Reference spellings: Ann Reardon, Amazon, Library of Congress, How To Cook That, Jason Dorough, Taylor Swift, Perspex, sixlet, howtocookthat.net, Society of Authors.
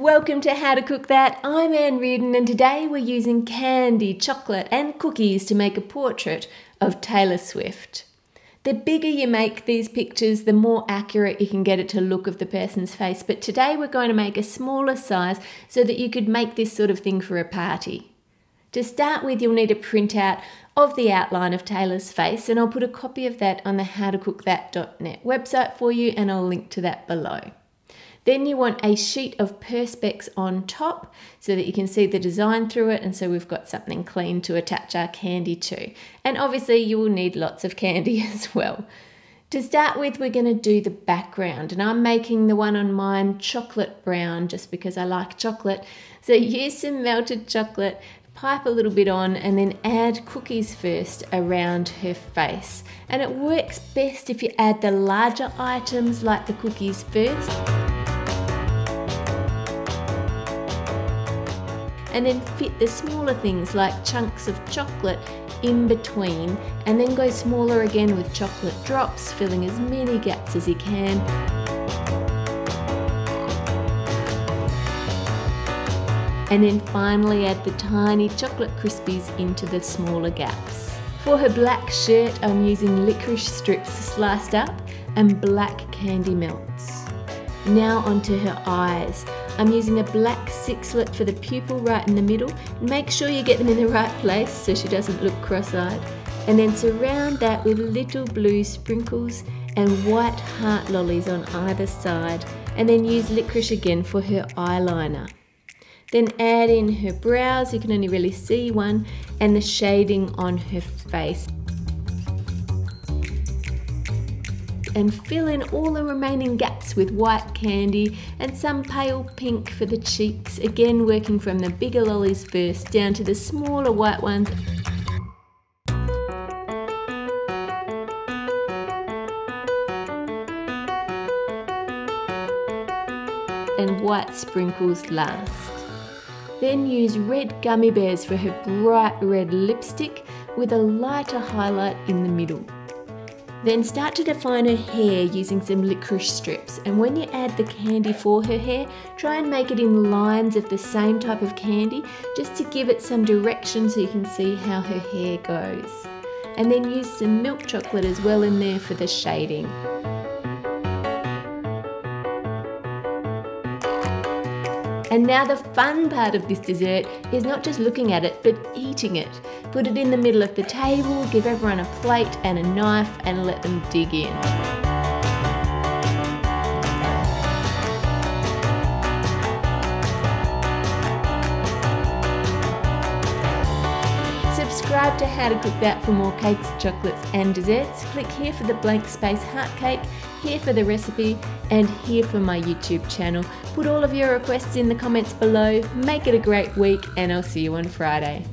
Welcome to How to Cook That. I'm Ann Reardon and today we're using candy, chocolate and cookies to make a portrait of Taylor Swift. The bigger you make these pictures, the more accurate you can get it to look of the person's face, but today we're going to make a smaller size so that you could make this sort of thing for a party. To start with, you'll need a printout of the outline of Taylor's face, and I'll put a copy of that on the howtocookthat.net website for you, and I'll link to that below. Then you want a sheet of Perspex on top so that you can see the design through it, and so we've got something clean to attach our candy to. And obviously you will need lots of candy as well. To start with, we're going to do the background, and I'm making the one on mine chocolate brown just because I like chocolate. So use some melted chocolate, pipe a little bit on, and then add cookies first around her face. And it works best if you add the larger items like the cookies first. And then fit the smaller things like chunks of chocolate in between, and then go smaller again with chocolate drops, filling as many gaps as you can. And then finally add the tiny chocolate crispies into the smaller gaps. For her black shirt, I'm using licorice strips sliced up and black candy melts. Now onto her eyes. I'm using a black sixlet for the pupil right in the middle. Make sure you get them in the right place so she doesn't look cross-eyed. And then surround that with little blue sprinkles and white heart lollies on either side. And then use licorice again for her eyeliner. Then add in her brows, you can only really see one, and the shading on her face. And fill in all the remaining gaps with white candy and some pale pink for the cheeks, again working from the bigger lollies first down to the smaller white ones. And white sprinkles last. Then use red gummy bears for her bright red lipstick with a lighter highlight in the middle. Then start to define her hair using some licorice strips, and when you add the candy for her hair, try and make it in lines of the same type of candy just to give it some direction so you can see how her hair goes. And then use some milk chocolate as well in there for the shading. And now the fun part of this dessert is not just looking at it, but eating it. Put it in the middle of the table, give everyone a plate and a knife, and let them dig in. Subscribe to How to Cook That for more cakes, chocolates and desserts. Click here for the blank space heart cake, here for the recipe, and here for my YouTube channel. Put all of your requests in the comments below. Make it a great week, and I'll see you on Friday.